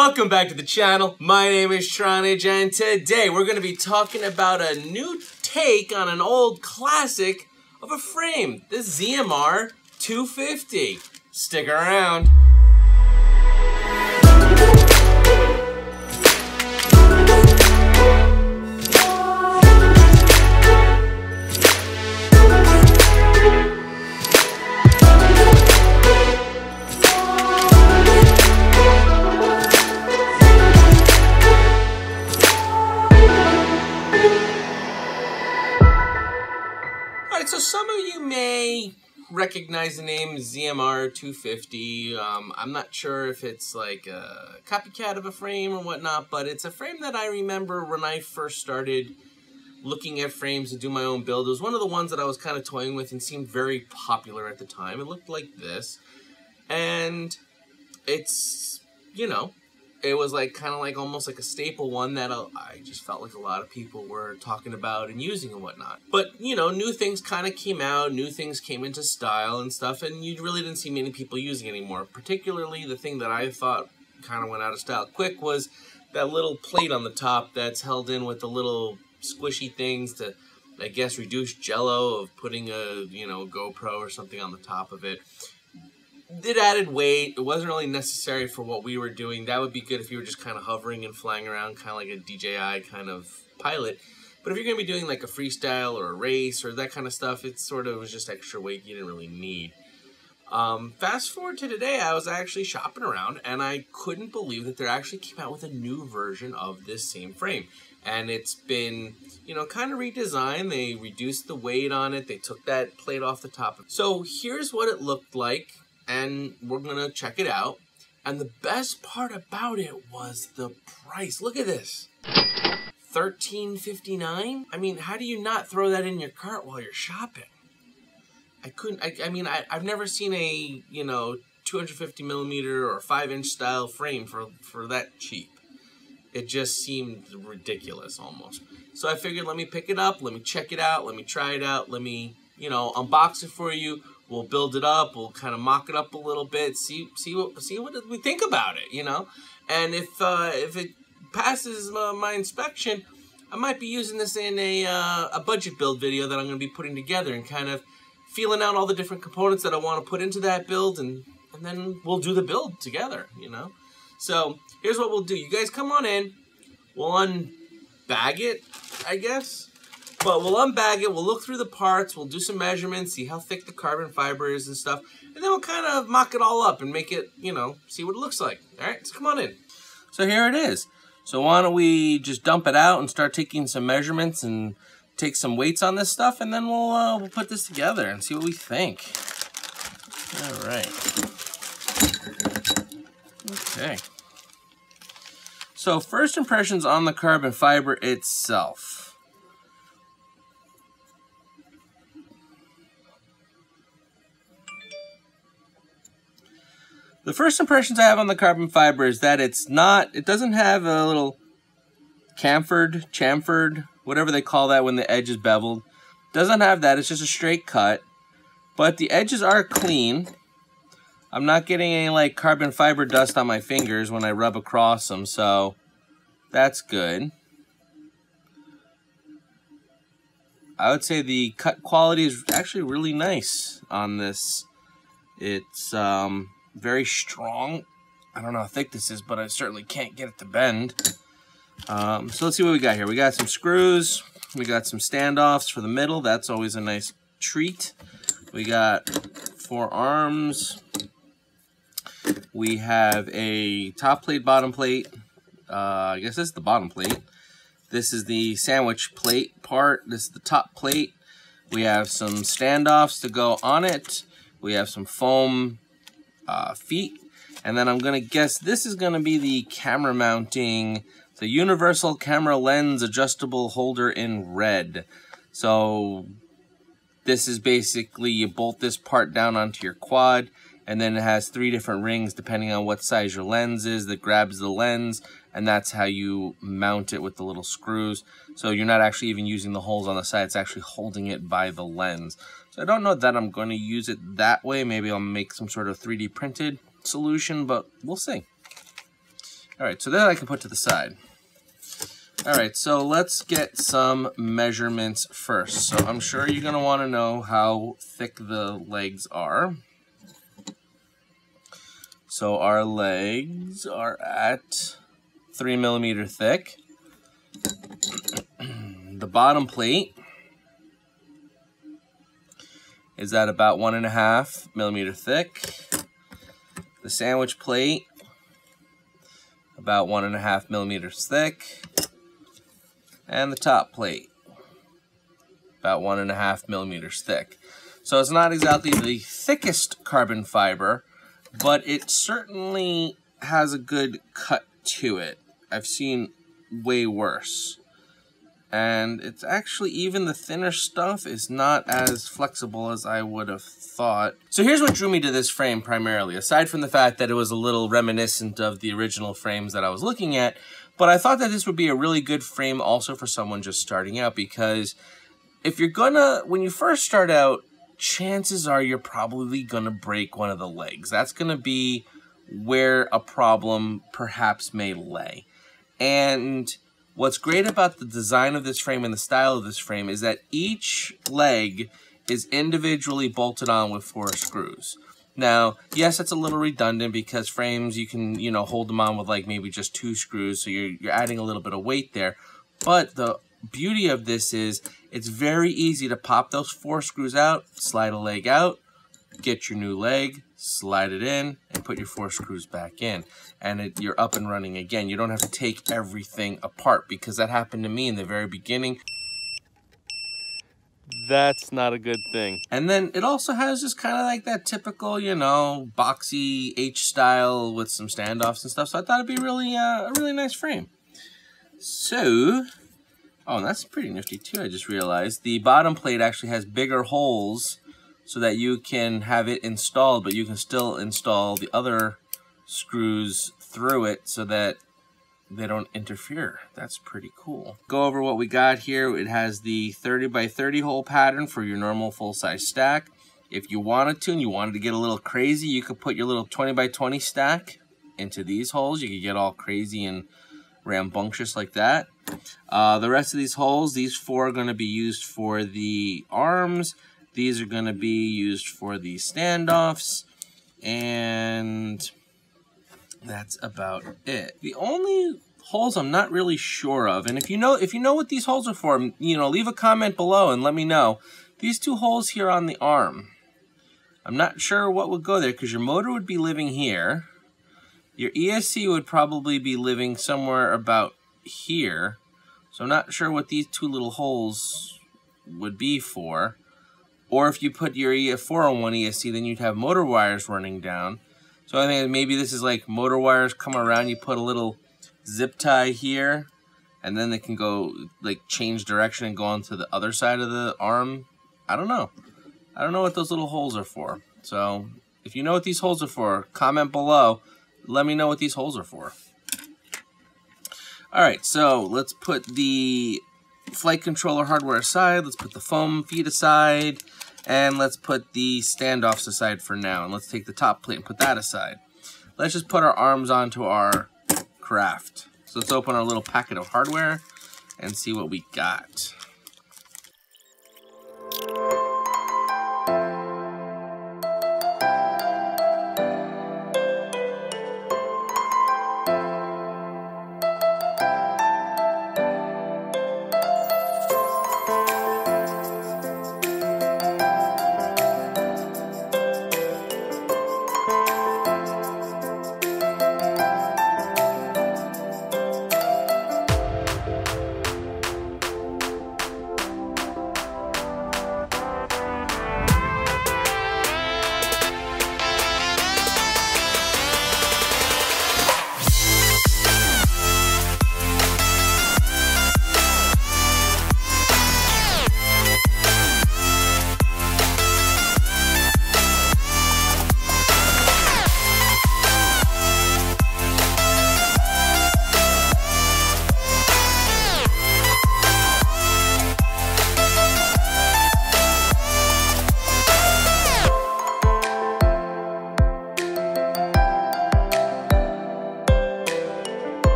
Welcome back to the channel. My name is Tronage, and today we're going to be talking about a new take on an old classic of a frame, the ZMR 250. Stick around. Recognize the name ZMR 250. I'm not sure if it's like a copycat of a frame or whatnot, but it's a frame that I remember when I first started looking at frames to do my own build. It was one of the ones that I was kind of toying with and seemed very popular at the time. It looked like this, and it's, you know, it was like kind of like almost like a staple one that I just felt like a lot of people were talking about and using and whatnot. But, you know, new things kind of came out, new things came into style and stuff, and you really didn't see many people using it anymore. Particularly the thing that I thought kind of went out of style quick was that little plate on the top that's held in with the little squishy things to, I guess, reduce jello of putting a, you know, GoPro or something on the top of it. It added weight. It wasn't really necessary for what we were doing. That would be good if you were just kind of hovering and flying around, kind of like a DJI kind of pilot. But if you're going to be doing like a freestyle or a race or that kind of stuff, it sort of was just extra weight you didn't really need. Fast forward to today, I was actually shopping around, and I couldn't believe that there actually came out with a new version of this same frame. And it's been, you know, kind of redesigned. They reduced the weight on it. They took that plate off the top. So here's what it looked like, and we're gonna check it out. And the best part about it was the price. Look at this, $13.59. I mean, how do you not throw that in your cart while you're shopping? I couldn't. I've never seen a, you know, 250 millimeter or 5-inch style frame for that cheap. It just seemed ridiculous almost. So I figured, let me pick it up, let me check it out, let me try it out, let me, you know, unbox it for you. We'll build it up, we'll kind of mock it up a little bit, see what we think about it, you know? And if it passes my inspection, I might be using this in a budget build video that I'm going to be putting together and kind of feeling out all the different components that I want to put into that build, and then we'll do the build together, you know? So here's what we'll do. You guys come on in, we'll unbag it, I guess. But we'll unbag it, we'll look through the parts, we'll do some measurements, see how thick the carbon fiber is and stuff, and then we'll kind of mock it all up and make it, you know, see what it looks like. All right, so come on in. So here it is. So why don't we just dump it out and start taking some measurements and take some weights on this stuff, and then we'll put this together and see what we think. All right. Okay. So first impressions on the carbon fiber itself. The first impressions I have on the carbon fiber is that it's not, it doesn't have a little chamfered, whatever they call that when the edge is beveled. Doesn't have that, it's just a straight cut. But the edges are clean. I'm not getting any like carbon fiber dust on my fingers when I rub across them, so that's good. I would say the cut quality is actually really nice on this. It's, very strong. I don't know how thick this is, but I certainly can't get it to bend. So let's see what we got here. We got some screws. We got some standoffs for the middle. That's always a nice treat. We got four arms. We have a top plate, bottom plate. I guess this is the bottom plate. This is the sandwich plate part. This is the top plate. We have some standoffs to go on it. We have some foam feet, and then I'm gonna guess this is gonna be the camera mounting, the universal camera lens adjustable holder in red. So this is basically, you bolt this part down onto your quad, and then it has three different rings depending on what size your lens is that grabs the lens, and that's how you mount it with the little screws. So you're not actually even using the holes on the side, it's actually holding it by the lens. I don't know that I'm going to use it that way. Maybe I'll make some sort of 3D printed solution, but we'll see. All right, so that I can put to the side. All right, so let's get some measurements first. So I'm sure you're gonna wanna know how thick the legs are. So our legs are at 3 millimeter thick. The bottom plate is at about 1.5 millimeter thick. The sandwich plate, about 1.5 millimeters thick. And the top plate, about 1.5 millimeters thick. So it's not exactly the thickest carbon fiber, but it certainly has a good cut to it. I've seen way worse. And it's actually, even the thinner stuff is not as flexible as I would have thought. So here's what drew me to this frame primarily, aside from the fact that it was a little reminiscent of the original frames that I was looking at, but I thought that this would be a really good frame also for someone just starting out, because if you're gonna, when you first start out, chances are you're probably gonna break one of the legs. That's gonna be where a problem perhaps may lay. And what's great about the design of this frame and the style of this frame is that each leg is individually bolted on with 4 screws. Now, yes, that's a little redundant because frames, you can, you know, hold them on with like maybe just 2 screws, so you're adding a little bit of weight there. But the beauty of this is it's very easy to pop those 4 screws out, slide a leg out, get your new leg, slide it in, and put your 4 screws back in, and you're up and running again. You don't have to take everything apart, because that happened to me in the very beginning. That's not a good thing. And then it also has just kind of like that typical, you know, boxy H style with some standoffs and stuff, so I thought it'd be really a really nice frame. So, oh, and that's pretty nifty too, I just realized. The bottom plate actually has bigger holes so that you can have it installed, but you can still install the other screws through it so that they don't interfere. That's pretty cool. Go over what we got here. It has the 30x30 hole pattern for your normal full-size stack. If you wanted to, and you wanted to get a little crazy, you could put your little 20x20 stack into these holes. You could get all crazy and rambunctious like that. The rest of these holes, these 4 are gonna be used for the arms. These are going to be used for the standoffs, and that's about it. The only holes I'm not really sure of, and if you know what these holes are for, you know, leave a comment below and let me know. These 2 holes here on the arm, I'm not sure what would go there, because your motor would be living here. Your ESC would probably be living somewhere about here. So I'm not sure what these 2 little holes would be for. Or if you put your EF-401 ESC, then you'd have motor wires running down. So I think maybe this is like motor wires come around, you put a little zip tie here, and then they can go, like, change direction and go onto the other side of the arm. I don't know. I don't know what those little holes are for. So if you know what these holes are for, comment below. Let me know what these holes are for. All right, so let's put the flight controller hardware aside, let's put the foam feet aside, and let's put the standoffs aside for now, and let's take the top plate and put that aside. Let's just put our arms onto our craft. So let's open our little packet of hardware and see what we got.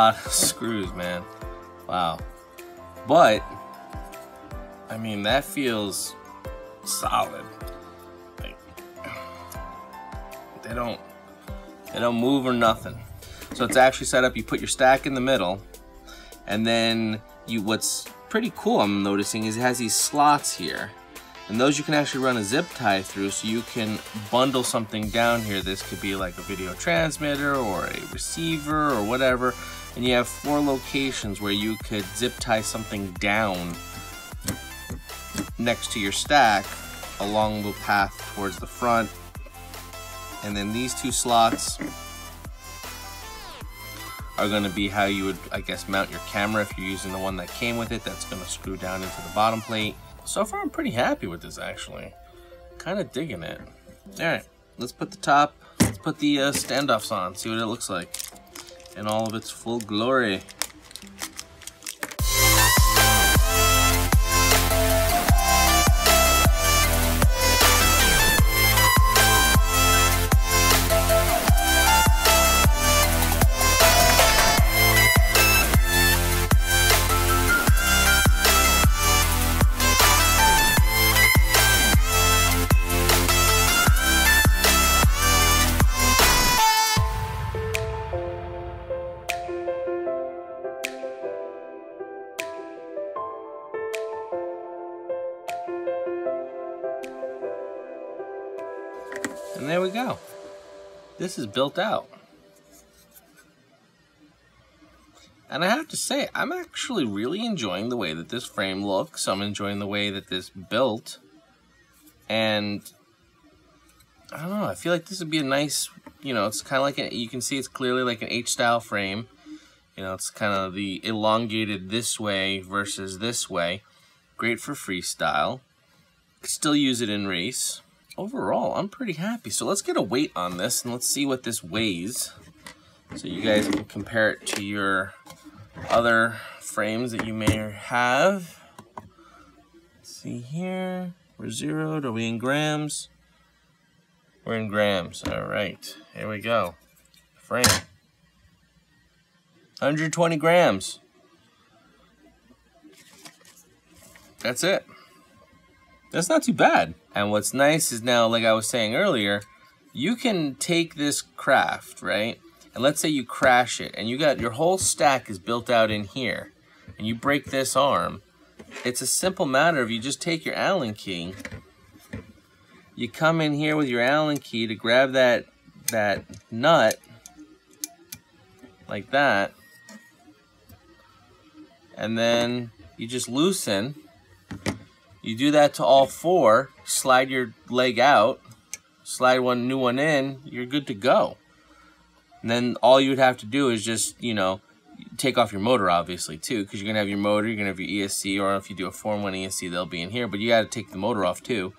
lot of screws, man. Wow. But, I mean, that feels solid. Like, they don't move or nothing. So it's actually set up, you put your stack in the middle, and then you, what's pretty cool I'm noticing is it has these slots here. And those you can actually run a zip tie through, so you can bundle something down here. This could be like a video transmitter or a receiver or whatever. And you have 4 locations where you could zip tie something down next to your stack along the path towards the front. And then these 2 slots are going to be how you would, I guess, mount your camera if you're using the one that came with it. That's going to screw down into the bottom plate. So far, I'm pretty happy with this, actually. Kind of digging it. All right, let's put the top, let's put the standoffs on, see what it looks like in all of its full glory. And there we go. This is built out. And I have to say, I'm actually really enjoying the way that this frame looks. I'm enjoying the way that this built. And I don't know, I feel like this would be a nice, you know, it's kind of like, you can see it's clearly like an H-style frame. You know, it's kind of the elongated this way versus this way. Great for freestyle. Could still use it in race. Overall, I'm pretty happy. So let's get a weight on this and let's see what this weighs. So you guys can compare it to your other frames that you may have. Let's see here, we're zeroed, are we in grams? We're in grams, all right, here we go. Frame, 120 grams. That's it. That's not too bad. And what's nice is now, like I was saying earlier, you can take this craft, right? And let's say you crash it and you got your whole stack is built out in here and you break this arm. It's a simple matter of you just take your Allen key. You come in here with your Allen key to grab that nut like that. And then you just loosen. You do that to all 4, slide your leg out, slide one new one in, you're good to go. And then all you would have to do is just, you know, take off your motor obviously too, because you're gonna have your motor, you're gonna have your ESC, or if you do a 4-in-1 ESC, they'll be in here, but you gotta take the motor off too.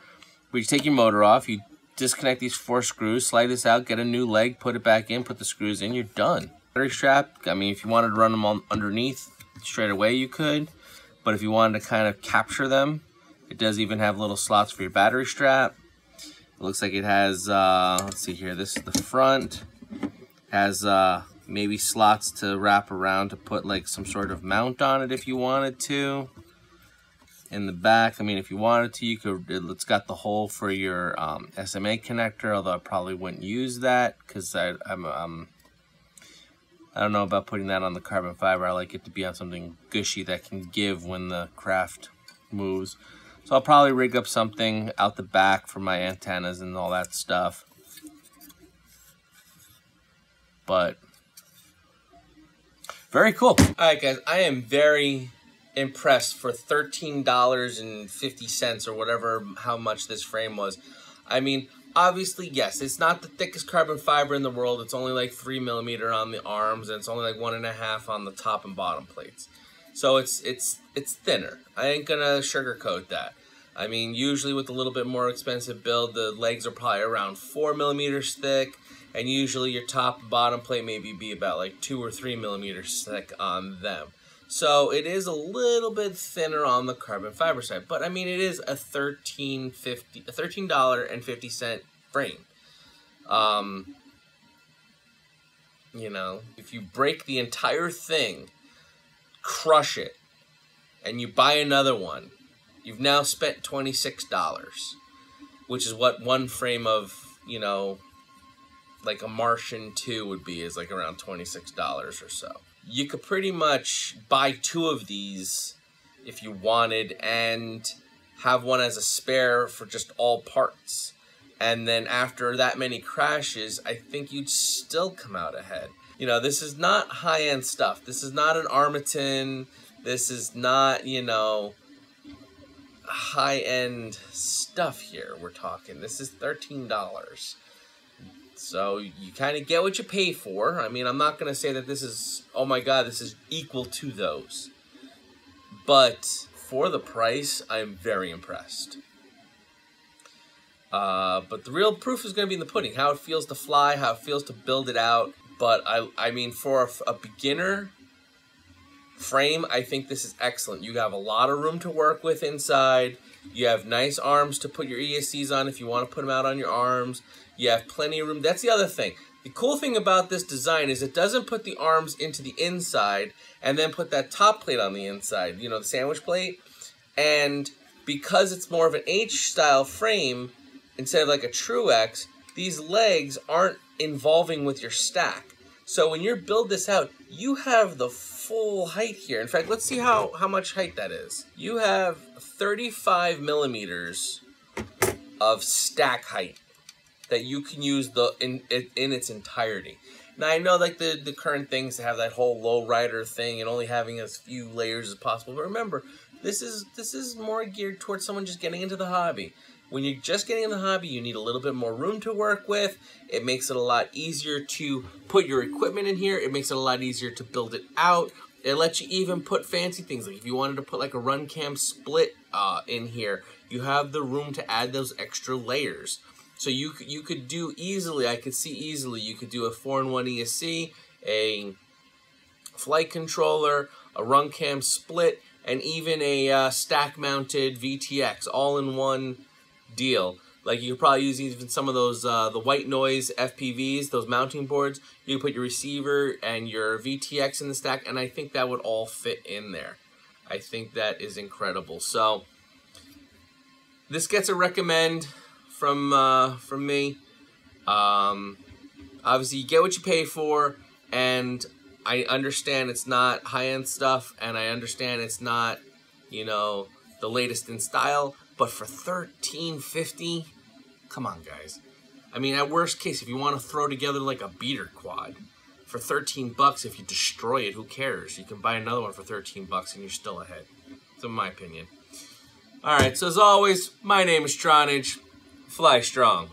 But you take your motor off, you disconnect these 4 screws, slide this out, get a new leg, put it back in, put the screws in, you're done. Battery strap, I mean, if you wanted to run them on underneath straight away, you could, but if you wanted to kind of capture them, it does even have little slots for your battery strap. It looks like it has, let's see here, this is the front. It has maybe slots to wrap around to put like some sort of mount on it if you wanted to. In the back, I mean, if you wanted to, you could, it's got the hole for your SMA connector, although I probably wouldn't use that because I don't know about putting that on the carbon fiber. I like it to be on something gushy that can give when the craft moves. So I'll probably rig up something out the back for my antennas and all that stuff. But very cool. All right, guys, I am very impressed for $13.50 or whatever, how much this frame was. I mean, obviously, yes, it's not the thickest carbon fiber in the world. It's only like 3mm on the arms and it's only like 1.5 on the top and bottom plates. So it's thinner. I ain't gonna sugarcoat that. I mean, usually with a little bit more expensive build, the legs are probably around 4mm thick, and usually your top and bottom plate maybe be about like 2 or 3mm thick on them. So it is a little bit thinner on the carbon fiber side, but I mean, it is a $13.50 frame. you know? If you break the entire thing, crush it, and you buy another one, you've now spent $26, which is what one frame of, you know, like a Martian 2 would be, is like around $26 or so. You could pretty much buy two of these if you wanted and have one as a spare for just all parts. And then after that many crashes, I think you'd still come out ahead. You know, this is not high-end stuff. This is not an Armiton. This is not, you know, high-end stuff here we're talking. This is $13. So you kind of get what you pay for. I mean, I'm not going to say that this is, oh my God, this is equal to those. But for the price, I'm very impressed. But the real proof is going to be in the pudding. How it feels to fly, how it feels to build it out. But I mean, for a beginner frame, I think this is excellent. You have a lot of room to work with inside. You have nice arms to put your ESCs on if you want to put them out on your arms. You have plenty of room. That's the other thing. The cool thing about this design is it doesn't put the arms into the inside and then put that top plate on the inside, you know, the sandwich plate. And because it's more of an H-style frame, instead of like a Truex, these legs aren't involving with your stack. So when you build this out, you have the full height here. In fact, let's see how much height that is. You have 35 millimeters of stack height that you can use in its entirety. Now I know like the current things have that whole low rider thing and only having as few layers as possible. But remember, this is more geared towards someone just getting into the hobby. When you're just getting in the hobby, you need a little bit more room to work with. It makes it a lot easier to put your equipment in here. It makes it a lot easier to build it out. It lets you even put fancy things. Like if you wanted to put like a RunCam Split in here, you have the room to add those extra layers. So you could do easily, I could see easily, you could do a 4-in-1 ESC, a flight controller, a RunCam Split, and even a stack-mounted VTX, all in one deal. Like you could probably use even some of those the white noise FPVs, those mounting boards. You can put your receiver and your VTX in the stack, and I think that would all fit in there. I think that is incredible. So this gets a recommend from me. Obviously you get what you pay for, and I understand it's not high-end stuff, and I understand it's not, you know, the latest in style. But for $13.50, come on, guys. I mean, at worst case, if you want to throw together like a beater quad, for 13 bucks, if you destroy it, who cares? You can buy another one for 13 bucks and you're still ahead. That's in my opinion. All right, so as always, my name is Tronage. Fly strong.